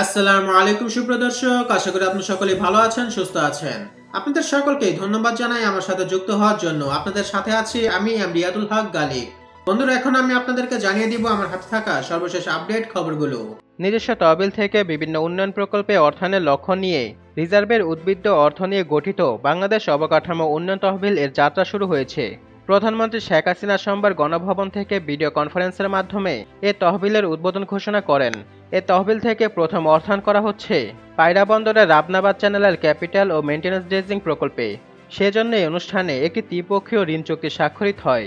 আসসালামু আলাইকুম সুপ্রিয় দর্শক আশা করি আপনারা সকলে ভালো আছেন সুস্থ আছেন আপনাদের সকলকে ধন্যবাদ জানাই আমার সাথে যুক্ত হওয়ার জন্য আপনাদের সাথে আছি আমি রিয়াদুল হক গালিব বন্ধুরা এখন আমি আপনাদেরকে জানিয়ে দিব আমার হাতে থাকা সর্বশেষ আপডেট খবরগুলো নিজস্ব তহবিল থেকে বিভিন্ন উন্নয়ন প্রকল্পে অর্থায়নের লক্ষ্য নিয়ে রিজার্ভের উদ্বৃত্ত অর্থ নিয়ে গঠিত বাংলাদেশ অবকাঠামো উন্নয়ন তহবিল এর যাত্রা শুরু হয়েছে প্রধানমন্ত্রী শেখ হাসিনা সোমবার গণভবন থেকে ভিডিও কনফারেন্সের মাধ্যমে এ তহবিলের উদ্বোধন ঘোষণা করেন এ তহবিল থেকে প্রথম অর্থায়ন করা হচ্ছে পায়রা বন্দরের রাবনাবাদ চ্যানেলের ক্যাপিটাল ও মেইনটেন্যান্স ড্রেজিং প্রকল্পে সেজন্য এই অনুষ্ঠানে একটি দ্বিপক্ষীয় ঋণ চুক্তি স্বাক্ষরিত হয়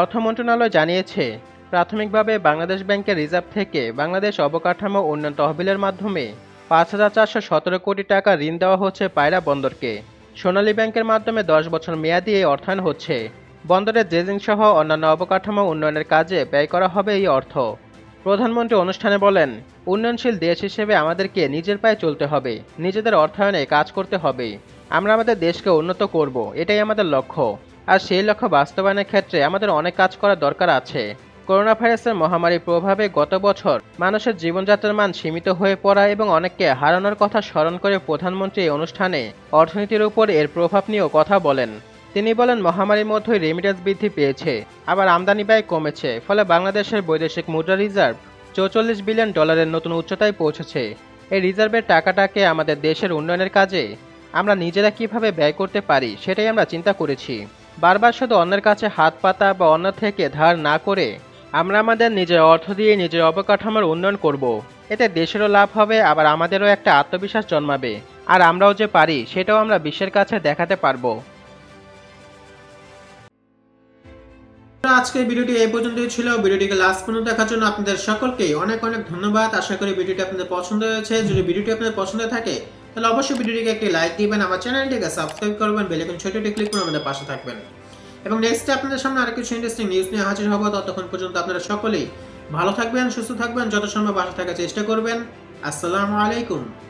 অর্থ মন্ত্রণালয় জানিয়েছে প্রাথমিকভাবে বাংলাদেশ ব্যাংকের রিজার্ভ থেকে বাংলাদেশ অবকাঠামো উন্নয়ন তহবিলের মাধ্যমে ৫,৪১৭ কোটি টাকা ঋণ দেওয়া হচ্ছে পায়রা বন্দরকে সোনালী ব্যাংকের মাধ্যমে ১০ বছর মেয়াদি এই অর্থায়ন হচ্ছে বন্দরের ড্রেজিং সহ অন্যান্য অবকাঠামো উন্নয়নের কাজে ব্যয় করা হবে এই অর্থ প্রধানমন্ত্রী অনুষ্ঠানে বলেন উন্নয়নশীল দেশ হিসেবে আমাদেরকে নিজের পায়ে চলতে হবে নিজেদের অর্থায়নে কাজ করতে হবে আমরা আমাদের দেশকে উন্নত করব এটাই আমাদের লক্ষ্য আর সেই লক্ষ্য বাস্তবায়নের ক্ষেত্রে আমাদের অনেক কাজ করা দরকার আছে করোনা ভাইরাসের মহামারীর প্রভাবে গত বছর মানুষের জীবনযাত্রার মান সীমিত হয়ে পড়া এবং অনেককে হারানোর কথা স্মরণ করে প্রধানমন্ত্রী এই অনুষ্ঠানে অর্থনীতির উপর এর প্রভাব নিয়েও কথা বলেন তিনি বলেন মহামারীর মধ্যেই রেমিটেন্স বৃদ্ধি পেয়েছে আবার আমদানি ব্যয় কমেছে ফলে বাংলাদেশের বৈদেশিক মুদ্রা রিজার্ভ $44 বিলিয়ন নতুন উচ্চতায় পৌঁছেছে এই রিজার্ভের টাকাটাকে আমাদের দেশের উন্নয়নের কাজে আমরা নিজেরা কিভাবে ব্যয় করতে পারি সেটাই আমরা চিন্তা করেছি বারবার শুধু অন্যের কাছে হাত পাতা বা অন্য থেকে ধার না করে আমরা আমাদের নিজের অর্থ দিয়ে নিজের অবকাঠামোর উন্নয়ন করব। এতে দেশেরও লাভ হবে আবার আমাদেরও একটা আত্মবিশ্বাস জন্মাবে আর আমরাও যে পারি সেটাও আমরা বিশ্বের কাছে দেখাতে পারবো আজকের ভিডিওটি এই পর্যন্তই ছিল ভিডিওটিকে লাস্ট পর্যন্ত দেখার জন্য আপনাদের সকলকে অনেক অনেক ধন্যবাদ আশা করি ভিডিওটি আপনাদের পছন্দ হয়েছে যদি ভিডিওটি আপনাদের পছন্দ থাকে তাহলে অবশ্যই ভিডিওটিকে একটি লাইক দিবেন আমার চ্যানেলটিকে সাবস্ক্রাইব করবেন বেল আইকন ছোটটি ক্লিক করে আমাদের পাশে থাকবেন এবং নেক্সট আপনাদের সামনে আরো কিছু ইন্টারেস্টিং নিউজ নিয়ে হাজির হব ততক্ষণ পর্যন্ত আপনারা সকলেই ভালো থাকবেন সুস্থ থাকবেন যত সম্ভব ভালো থাকার চেষ্টা করবেন আসসালামু আলাইকুম